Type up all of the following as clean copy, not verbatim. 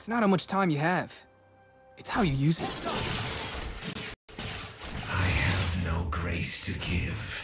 It's not how much time you have. It's how you use it. I have no grace to give.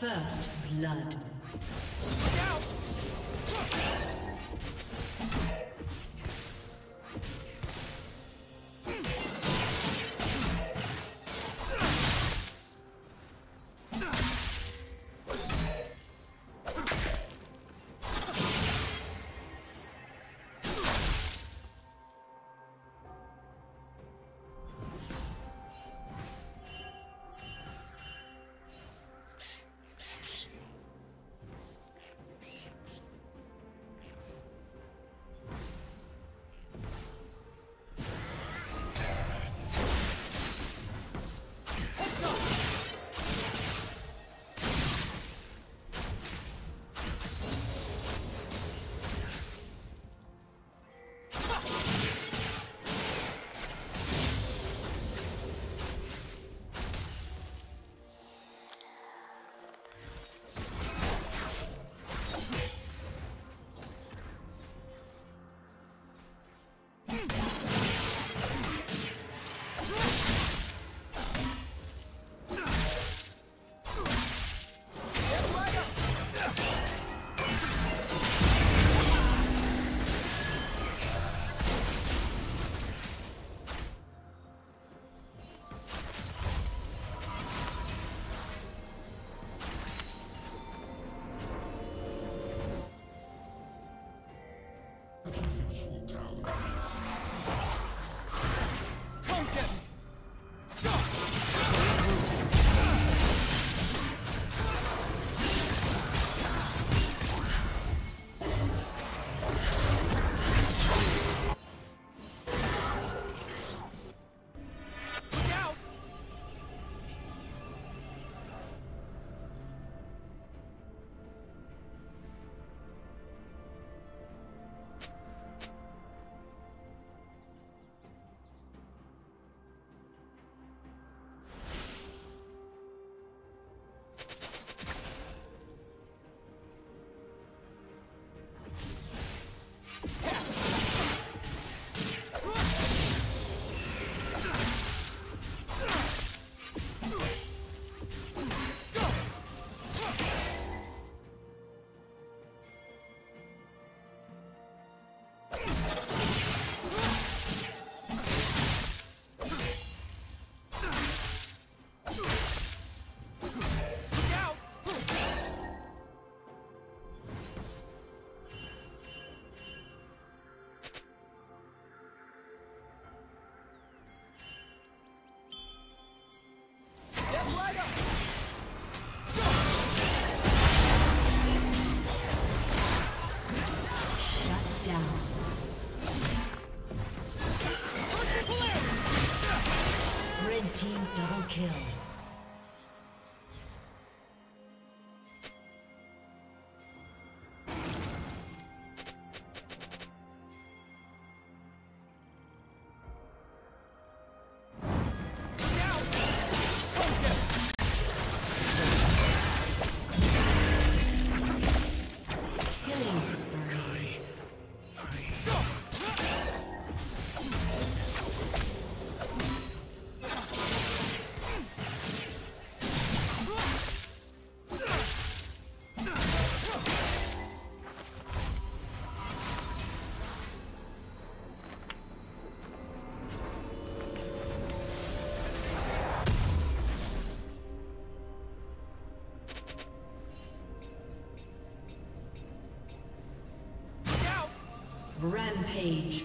First blood. Rampage.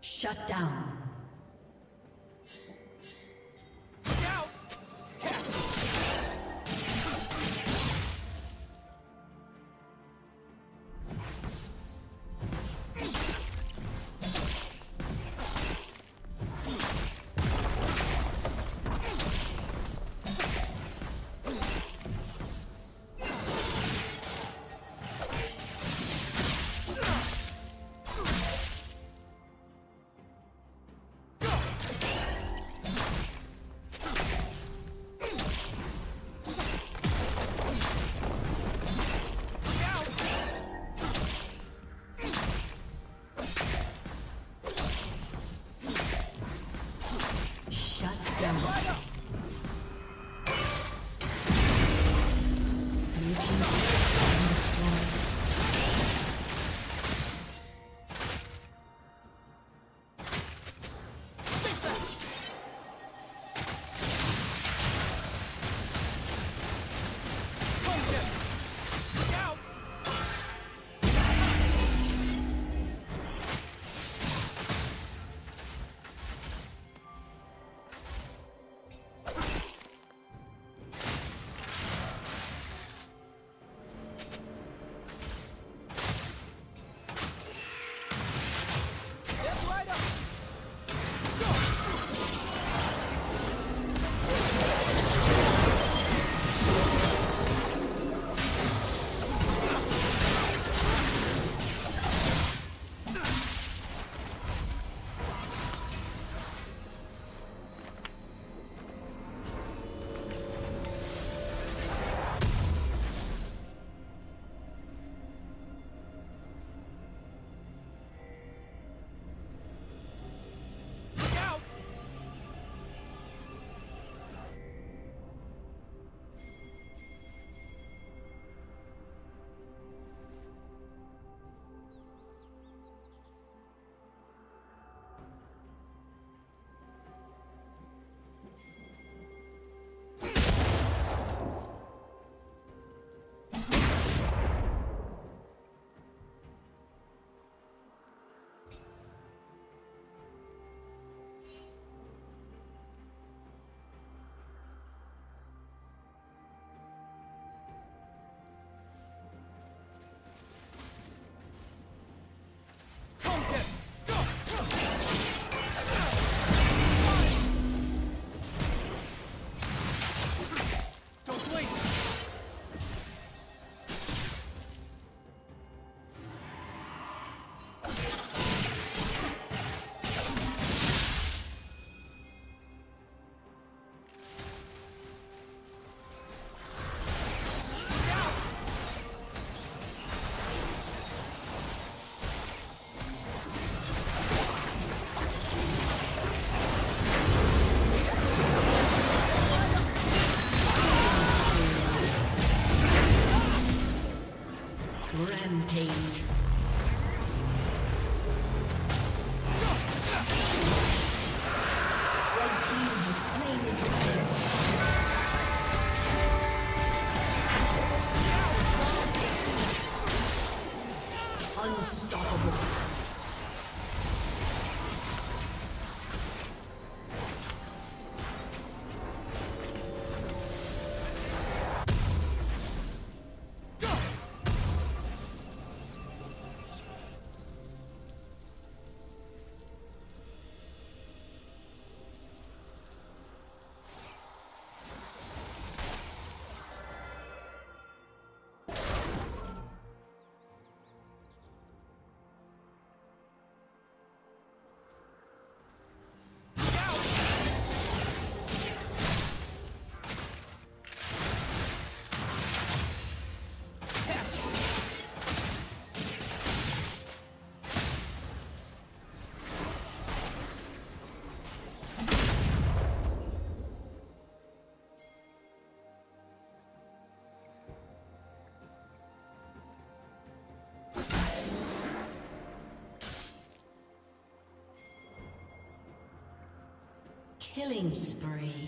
Shut down. Rampage. Killing spree.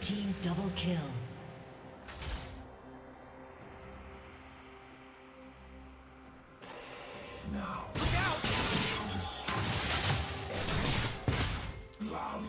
Team double kill. Now, look out! Love.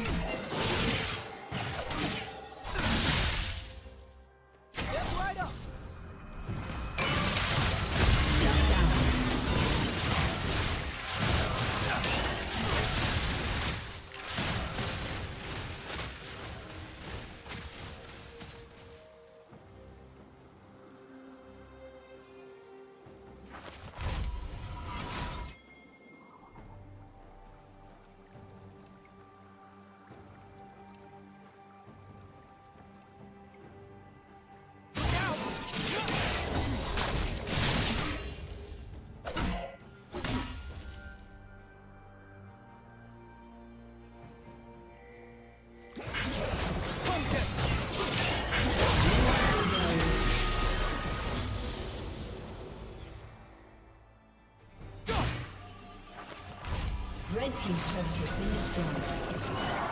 Red team's turret has been destroyed.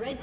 Red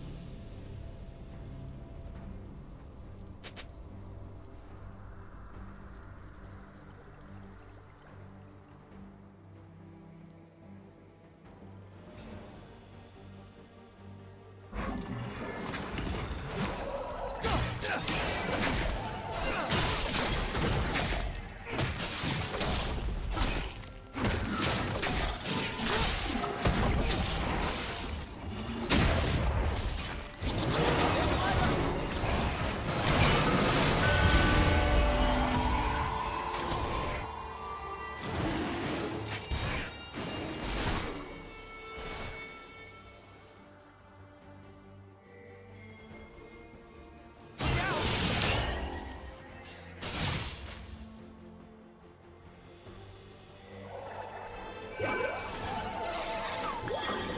destroyed.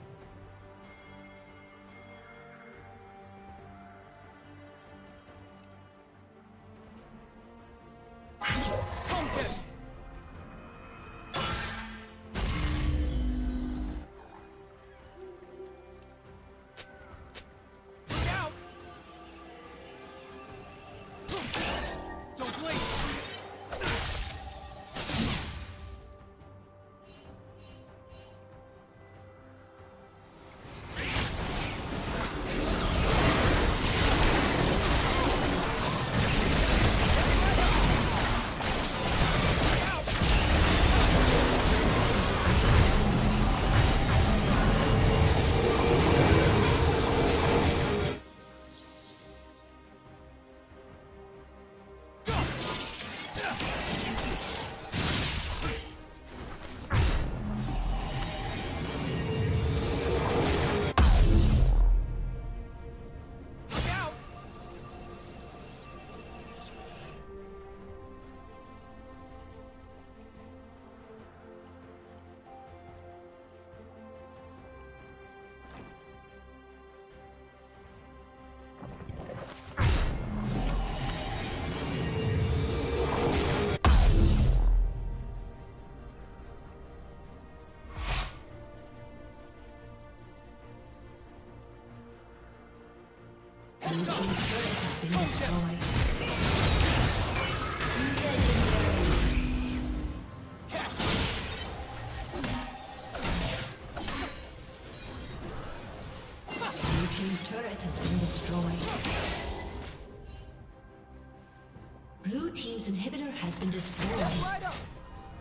Inhibitor has been destroyed. Right up.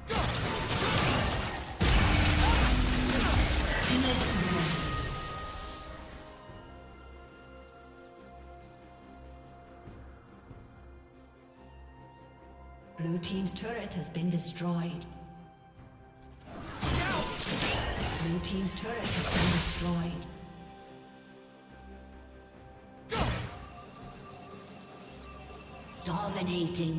Go. Blue team's turret has been destroyed. Blue team's turret has been destroyed. Go. Dominating.